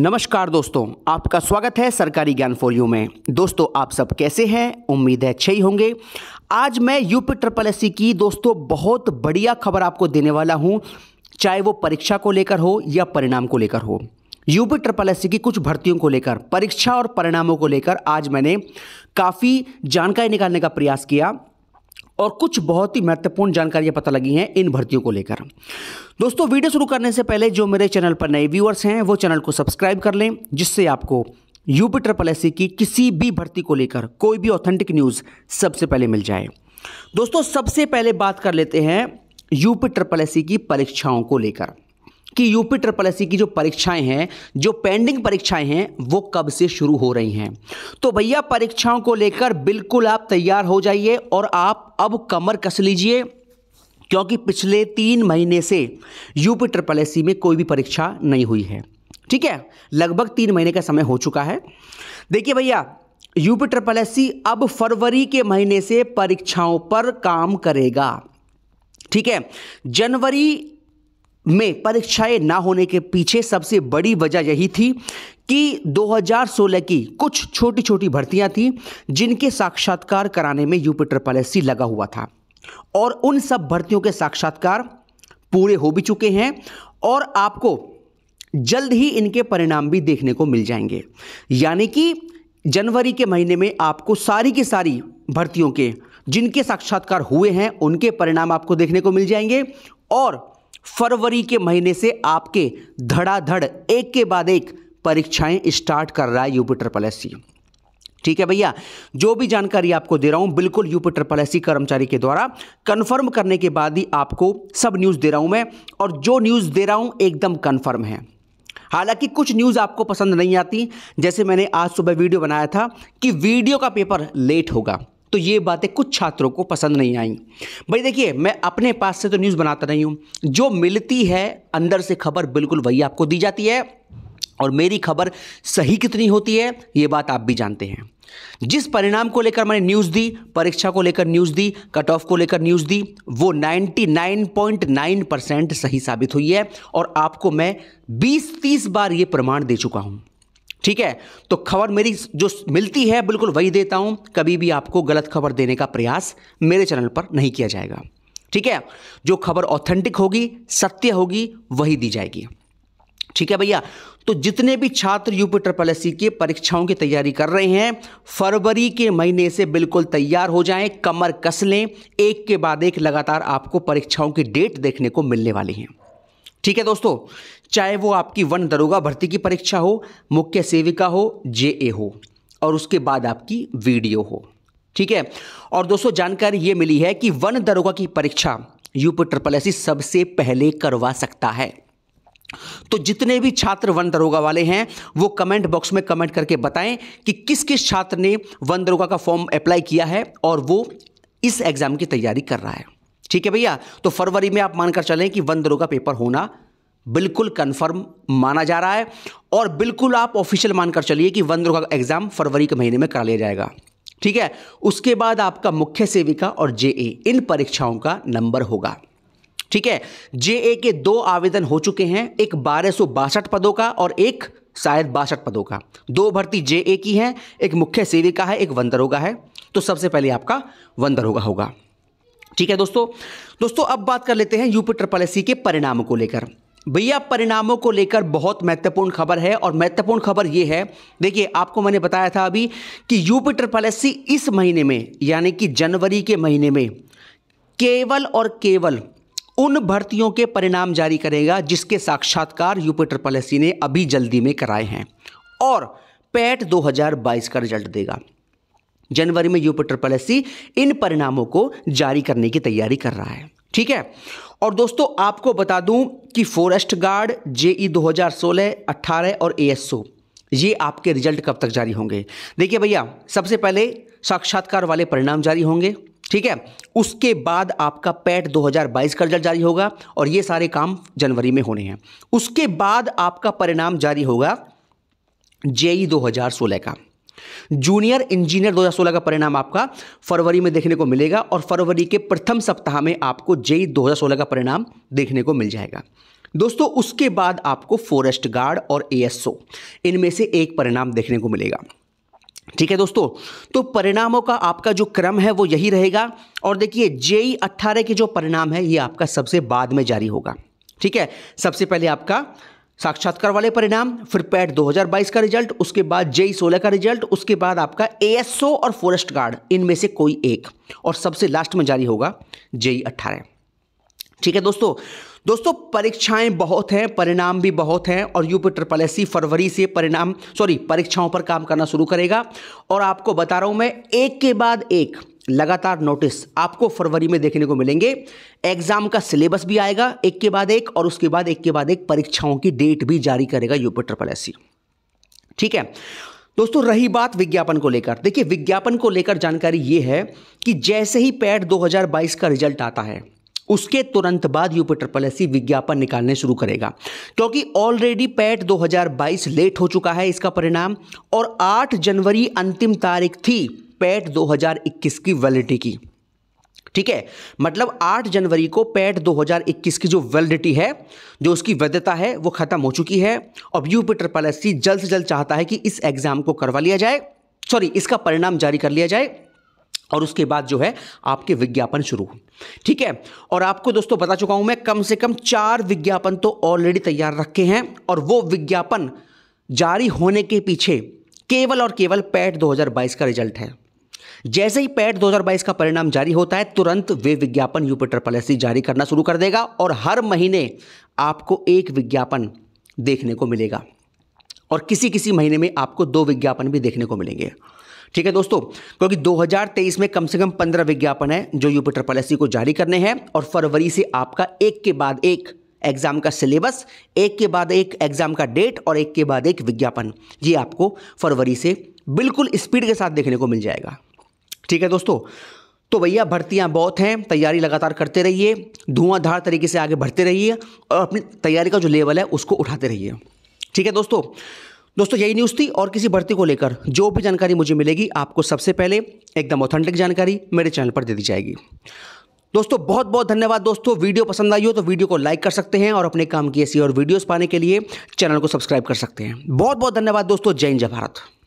नमस्कार दोस्तों, आपका स्वागत है सरकारी ज्ञान 4 यू में। दोस्तों आप सब कैसे हैं? उम्मीद है अच्छे ही होंगे। आज मैं UPSSSC की दोस्तों बहुत बढ़िया खबर आपको देने वाला हूं, चाहे वो परीक्षा को लेकर हो या परिणाम को लेकर हो। UPSSSC की कुछ भर्तियों को लेकर, परीक्षा और परिणामों को लेकर आज मैंने काफ़ी जानकारी निकालने का प्रयास किया और कुछ बहुत ही महत्वपूर्ण जानकारियां पता लगी हैं इन भर्तियों को लेकर। दोस्तों वीडियो शुरू करने से पहले जो मेरे चैनल पर नए व्यूअर्स हैं वो चैनल को सब्सक्राइब कर लें, जिससे आपको UPSSSC की किसी भी भर्ती को लेकर कोई भी ऑथेंटिक न्यूज़ सबसे पहले मिल जाए। दोस्तों सबसे पहले बात कर लेते हैं UPSSSC की परीक्षाओं को लेकर कि UPSSSC की जो परीक्षाएं हैं, जो पेंडिंग परीक्षाएं हैं वो कब से शुरू हो रही हैं। तो भैया परीक्षाओं को लेकर बिल्कुल आप तैयार हो जाइए और आप अब कमर कस लीजिए, क्योंकि पिछले 3 महीने से UPSSSC में कोई भी परीक्षा नहीं हुई है। ठीक है, लगभग 3 महीने का समय हो चुका है। देखिए भैया UPSSSC अब फरवरी के महीने से परीक्षाओं पर काम करेगा। ठीक है, जनवरी में परीक्षाएं ना होने के पीछे सबसे बड़ी वजह यही थी कि 2016 की कुछ छोटी छोटी भर्तियां थीं जिनके साक्षात्कार कराने में UPSSSC लगा हुआ था, और उन सब भर्तियों के साक्षात्कार पूरे हो भी चुके हैं और आपको जल्द ही इनके परिणाम भी देखने को मिल जाएंगे। यानी कि जनवरी के महीने में आपको सारी की सारी भर्तियों के जिनके साक्षात्कार हुए हैं उनके परिणाम आपको देखने को मिल जाएंगे, और फरवरी के महीने से आपके धड़ाधड़ एक के बाद एक परीक्षाएं स्टार्ट कर रहा है UPSSSC। ठीक है भैया, जो भी जानकारी आपको दे रहा हूं बिल्कुल UPSSSC कर्मचारी के द्वारा कंफर्म करने के बाद ही आपको सब न्यूज़ दे रहा हूं मैं, और जो न्यूज़ दे रहा हूं एकदम कंफर्म है। हालांकि कुछ न्यूज़ आपको पसंद नहीं आती, जैसे मैंने आज सुबह वीडियो बनाया था कि वीडियो का पेपर लेट होगा, तो ये बातें कुछ छात्रों को पसंद नहीं आई। भाई देखिए, मैं अपने पास से तो न्यूज़ बनाता नहीं हूँ, जो मिलती है अंदर से खबर बिल्कुल वही आपको दी जाती है, और मेरी खबर सही कितनी होती है ये बात आप भी जानते हैं। जिस परिणाम को लेकर मैंने न्यूज़ दी, परीक्षा को लेकर न्यूज़ दी, कट ऑफ को लेकर न्यूज़ दी, वो 99.9% सही साबित हुई है, और आपको मैं 20-30 बार ये प्रमाण दे चुका हूँ। ठीक है, तो खबर मेरी जो मिलती है बिल्कुल वही देता हूं, कभी भी आपको गलत खबर देने का प्रयास मेरे चैनल पर नहीं किया जाएगा। ठीक है, जो खबर ऑथेंटिक होगी, सत्य होगी, वही दी जाएगी। ठीक है भैया, तो जितने भी छात्र UPSSSC के परीक्षाओं की तैयारी कर रहे हैं फरवरी के महीने से बिल्कुल तैयार हो जाएं, कमर कस लें, एक के बाद एक लगातार आपको परीक्षाओं की डेट देखने को मिलने वाली है। ठीक है दोस्तों, चाहे वो आपकी वन दरोगा भर्ती की परीक्षा हो, मुख्य सेविका हो, JA हो, और उसके बाद आपकी VDO हो। ठीक है, और दोस्तों जानकारी ये मिली है कि वन दरोगा की परीक्षा UPSSSC सबसे पहले करवा सकता है। तो जितने भी छात्र वन दरोगा वाले हैं वो कमेंट बॉक्स में कमेंट करके बताएं कि किस किस छात्र ने वन दरोगा का फॉर्म अप्लाई किया है और वो इस एग्जाम की तैयारी कर रहा है। ठीक है भैया, तो फरवरी में आप मानकर चलें कि वन दरोगा का पेपर होना बिल्कुल कंफर्म माना जा रहा है, और बिल्कुल आप ऑफिशियल मानकर चलिए कि वन दरोगा का एग्जाम फरवरी के महीने में करा लिया जाएगा। ठीक है, उसके बाद आपका मुख्य सेविका और JA इन परीक्षाओं का नंबर होगा। ठीक है, JA के 2 आवेदन हो चुके हैं, एक 1262 पदों का और एक शायद 62 पदों का। 2 भर्ती JA की हैं, एक मुख्य सेविका है, एक वन दरोगा है, तो सबसे पहले आपका वन दरोगा होगा। ठीक है दोस्तों, अब बात कर लेते हैं UPSSSC के परिणामों को लेकर। भैया परिणामों को लेकर बहुत महत्वपूर्ण खबर है, और महत्वपूर्ण खबर यह है, देखिए आपको मैंने बताया था अभी कि UPSSSC इस महीने में यानी कि जनवरी के महीने में केवल और केवल उन भर्तियों के परिणाम जारी करेगा जिसके साक्षात्कार UPSSSC ने अभी जल्दी में कराए हैं, और PET 2022 का रिजल्ट देगा। जनवरी में UPSSSC इन परिणामों को जारी करने की तैयारी कर रहा है। ठीक है, और दोस्तों आपको बता दूं कि फॉरेस्ट गार्ड, JE 2016, 18 और ASO ये आपके रिजल्ट कब तक जारी होंगे? देखिए भैया, सबसे पहले साक्षात्कार वाले परिणाम जारी होंगे। ठीक है, उसके बाद आपका PET 2022 का रिजल्ट जारी होगा, और ये सारे काम जनवरी में होने हैं। उसके बाद आपका परिणाम जारी होगा JE 2016 का। जूनियर इंजीनियर 2016 का परिणाम आपका फरवरी में देखने को मिलेगा, और फरवरी के प्रथम सप्ताह में आपको JE 2016 का परिणाम देखने को मिल जाएगा। दोस्तों उसके बाद आपको फॉरेस्ट गार्ड और एएसओ इनमें से एक परिणाम देखने को मिलेगा। ठीक है दोस्तों, तो परिणामों का आपका जो क्रम है वो यही रहेगा। और देखिए जेई 18 के जो परिणाम है ये आपका सबसे बाद में जारी होगा। ठीक है, सबसे पहले आपका साक्षात्कार वाले परिणाम, फिर पैट 2022 का रिजल्ट, उसके बाद जेई 16 का रिजल्ट, उसके बाद आपका एएसओ और फॉरेस्ट गार्ड इनमें से कोई एक, और सबसे लास्ट में जारी होगा जेई 18। ठीक है दोस्तों, परीक्षाएं बहुत हैं, परिणाम भी बहुत हैं, और यूपीएसएससी फरवरी से परीक्षाओं पर काम करना शुरू करेगा। और आपको बता रहा हूं मैं, एक के बाद एक लगातार नोटिस आपको फरवरी में देखने को मिलेंगे। एग्जाम का सिलेबस भी आएगा एक के बाद एक, और उसके बाद एक के बाद एक परीक्षाओं की डेट भी जारी करेगा यूपीएसएससी। ठीक है दोस्तों, रही बात विज्ञापन को लेकर, देखिए विज्ञापन को लेकर जानकारी ये है कि जैसे ही पैट 2022 का रिजल्ट आता है उसके तुरंत बाद यूपीएसएससी विज्ञापन निकालने शुरू करेगा, क्योंकि ऑलरेडी पैट 2022 लेट हो चुका है इसका परिणाम, और 8 जनवरी अंतिम तारीख थी पैट 2021 की वैलिडिटी की। ठीक है, मतलब 8 जनवरी को पैट 2021 की जो वैलिडिटी है, जो उसकी वैधता है, वो खत्म हो चुकी है। अब यूपीएसएससी जल्द से जल्द चाहता है कि इस एग्जाम को करवा लिया जाए, इसका परिणाम जारी कर लिया जाए, और उसके बाद जो है आपके विज्ञापन शुरू हो। ठीक है, और आपको दोस्तों बता चुका हूं मैं, कम से कम 4 विज्ञापन तो ऑलरेडी तैयार रखे हैं, और वो विज्ञापन जारी होने के पीछे केवल और केवल पैट 2022 का रिजल्ट है। जैसे ही पैट 2022 का परिणाम जारी होता है तुरंत वे विज्ञापन यूपीएसएससी जारी करना शुरू कर देगा, और हर महीने आपको एक विज्ञापन देखने को मिलेगा, और किसी किसी महीने में आपको 2 विज्ञापन भी देखने को मिलेंगे। ठीक है दोस्तों, क्योंकि 2023 में कम से कम 15 विज्ञापन है जो यूपीएसएससी को जारी करने हैं, और फरवरी से आपका एक के बाद एक एग्जाम का सिलेबस, एक के बाद एक एग्जाम का डेट, और एक के बाद एक विज्ञापन, ये आपको फरवरी से बिल्कुल स्पीड के साथ देखने को मिल जाएगा। ठीक है दोस्तों, तो भैया भर्तियां बहुत हैं, तैयारी लगातार करते रहिए, धुआंधार तरीके से आगे बढ़ते रहिए, और अपनी तैयारी का जो लेवल है उसको उठाते रहिए। ठीक है दोस्तों, यही न्यूज़ थी, और किसी भर्ती को लेकर जो भी जानकारी मुझे मिलेगी आपको सबसे पहले एकदम ऑथेंटिक जानकारी मेरे चैनल पर दे दी जाएगी। दोस्तों बहुत बहुत धन्यवाद। दोस्तों वीडियो पसंद आई हो तो वीडियो को लाइक कर सकते हैं, और अपने काम की ऐसी और वीडियोस पाने के लिए चैनल को सब्सक्राइब कर सकते हैं। बहुत बहुत धन्यवाद दोस्तों, जय हिंद जय भारत।